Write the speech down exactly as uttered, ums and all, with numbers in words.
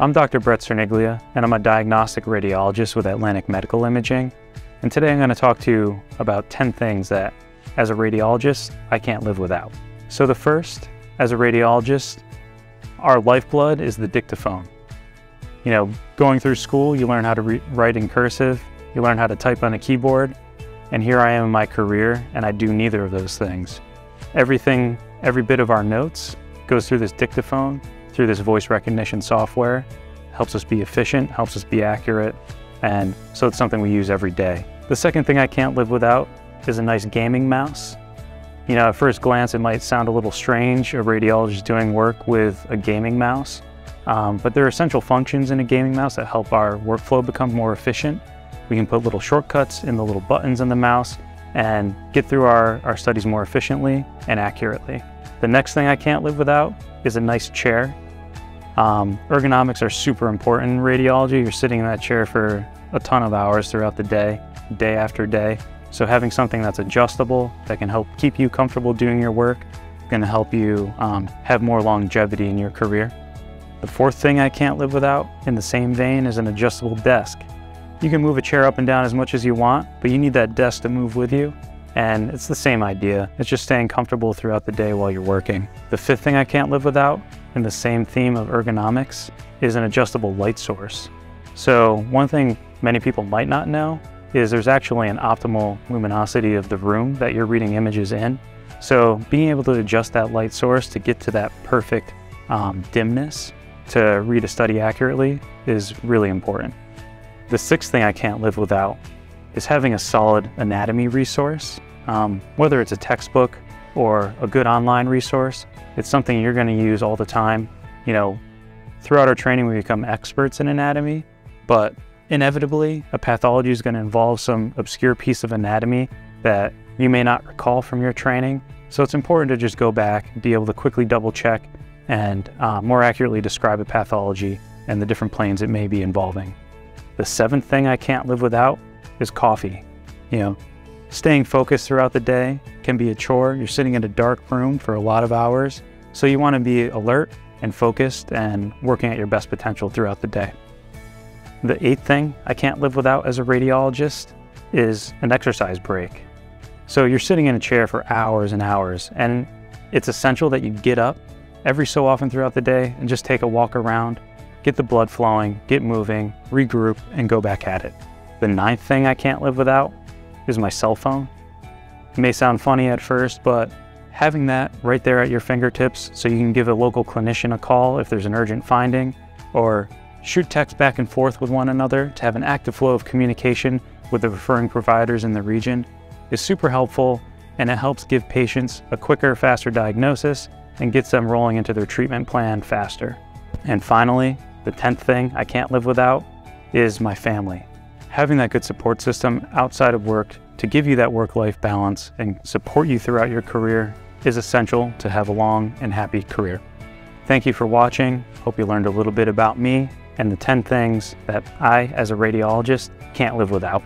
I'm Doctor Brett Cerniglia, and I'm a diagnostic radiologist with Atlantic Medical Imaging. And today I'm going to talk to you about ten things that, as a radiologist, I can't live without. So the first, as a radiologist, our lifeblood is the dictaphone. You know, going through school, you learn how to write in cursive, you learn how to type on a keyboard, and here I am in my career, and I do neither of those things. Everything, every bit of our notes goes through this dictaphone, through this voice recognition software. Helps us be efficient, helps us be accurate, and so it's something we use every day. The second thing I can't live without is a nice gaming mouse. You know, at first glance, it might sound a little strange, a radiologist doing work with a gaming mouse, um, but there are essential functions in a gaming mouse that help our workflow become more efficient. We can put little shortcuts in the little buttons in the mouse and get through our, our studies more efficiently and accurately. The next thing I can't live without is a nice chair. Um, ergonomics are super important in radiology. You're sitting in that chair for a ton of hours throughout the day, day after day. So having something that's adjustable, that can help keep you comfortable doing your work, gonna help you um, have more longevity in your career. The fourth thing I can't live without, in the same vein, is an adjustable desk. You can move a chair up and down as much as you want, but you need that desk to move with you. And it's the same idea. It's just staying comfortable throughout the day while you're working. The fifth thing I can't live without, in the same theme of ergonomics, is an adjustable light source. So one thing many people might not know is there's actually an optimal luminosity of the room that you're reading images in. So being able to adjust that light source to get to that perfect um, dimness to read a study accurately is really important. The sixth thing I can't live without is having a solid anatomy resource. Um, whether it's a textbook or a good online resource, it's something you're gonna use all the time. You know, throughout our training, we become experts in anatomy, but inevitably, a pathology is gonna involve some obscure piece of anatomy that you may not recall from your training. So it's important to just go back, be able to quickly double check and uh, more accurately describe a pathology and the different planes it may be involving. The seventh thing I can't live without is coffee. You know, staying focused throughout the day can be a chore. You're sitting in a dark room for a lot of hours, so you want to be alert and focused and working at your best potential throughout the day. The eighth thing I can't live without as a radiologist is an exercise break. So you're sitting in a chair for hours and hours, and it's essential that you get up every so often throughout the day and just take a walk around, get the blood flowing, get moving, regroup, and go back at it. The ninth thing I can't live without is my cell phone. It may sound funny at first, but having that right there at your fingertips so you can give a local clinician a call if there's an urgent finding, or shoot texts back and forth with one another to have an active flow of communication with the referring providers in the region, is super helpful, and it helps give patients a quicker, faster diagnosis and gets them rolling into their treatment plan faster. And finally, the tenth thing I can't live without is my family. Having that good support system outside of work to give you that work-life balance and support you throughout your career is essential to have a long and happy career. Thank you for watching. Hope you learned a little bit about me and the ten things that I, as a radiologist, can't live without.